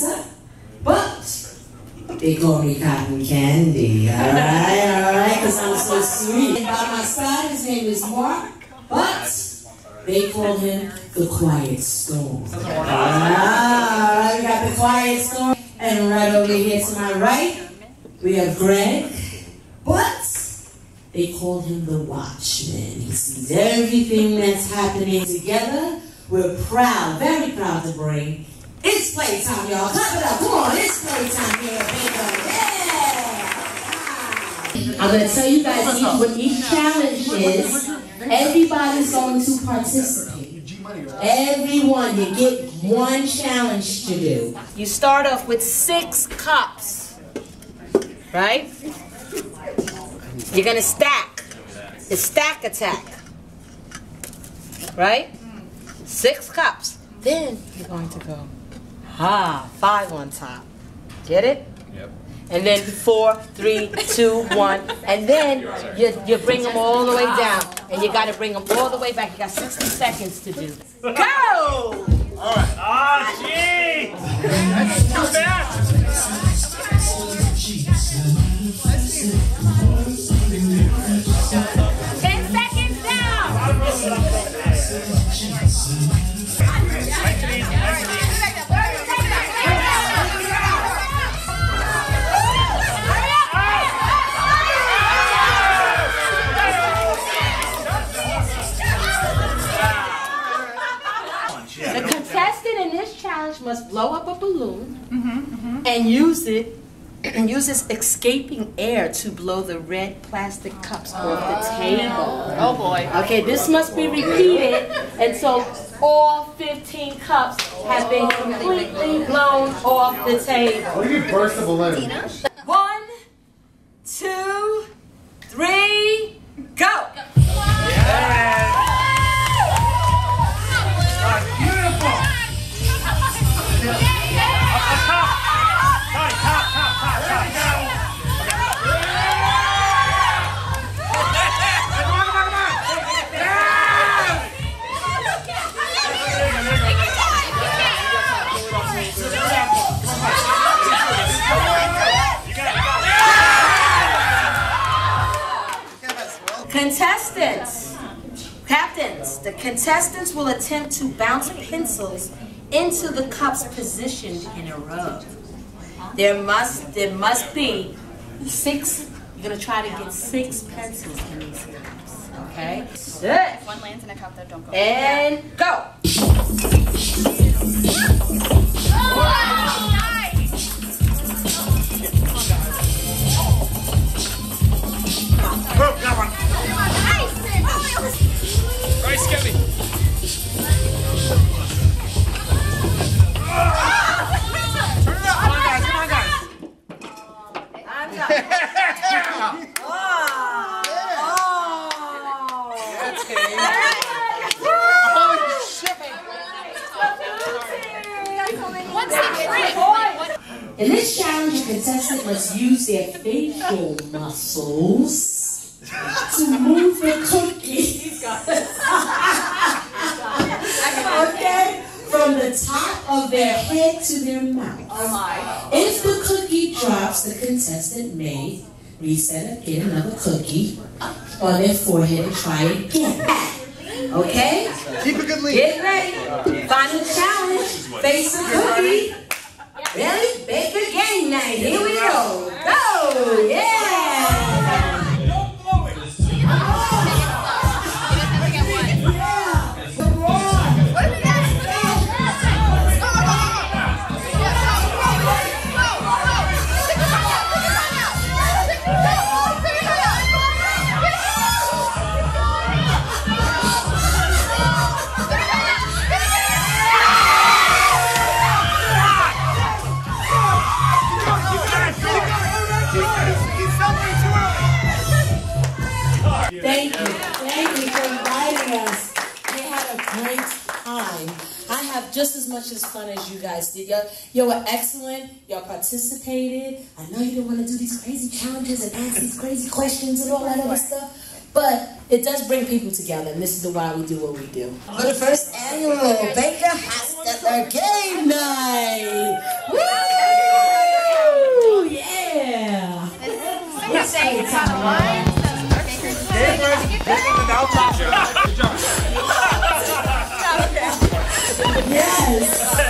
pizza, but they call me Cotton Candy, alright, because I'm so sweet. And by my side, his name is Mark, but they call him the Quiet Storm. Alright, we got the Quiet Storm. And right over here to my right, we have Greg, but they call him the Watchman. He sees everything that's happening. Together, we're proud, very proud to bring It's Playtime, y'all. Clap it up. Come on, it's playtime here, Baker. Yeah! I'm going to tell you guys what each challenge is. Everybody's going to participate. Everyone, you get one challenge to do. You start off with 6 cups, right? You're going to stack. It's stack attack, right? 6 cups. Then you're going to go, 5 on top. Get it? Yep. And then 4, 3, 2, 1. And then you bring them all the way down. And you got to bring them all the way back. You got 60 seconds to do. Go! All right. Ah, oh, jeez! That's too fast! The contestant in this challenge must blow up a balloon and uses escaping air to blow the red plastic cups off the table. Oh boy. Okay, this must be repeated until all 15 cups have been completely blown off the table. What do you burst the balloon? 1, 2, 3, go! Contestants, captains, the contestants will attempt to bounce pencils into the cups positioned in a row. There must be 6, you're going to try to get 6 pencils in these cups, okay? 6. If one lands in a cup, though, don't go. And go! Oh! In this challenge, a contestant must use their facial muscles to move the cookies. Okay? From the top of their head to their mouth. Oh my. If the cookie drops, the contestant may reset and get another cookie on their forehead and try it again. Okay? Keep a good lead. Get ready. Final challenge. Face a cookie. Belly Baker Gang Night. Here we go. Go! Yeah! Don't blow it! Just as much as fun as you guys did. Y'all were excellent. Y'all participated. I know you didn't want to do these crazy challenges and ask these crazy questions and all that other stuff, but it does bring people together, and this is the why we do what we do. For the first annual Baker Hostetler Game Night. Woo! Yes!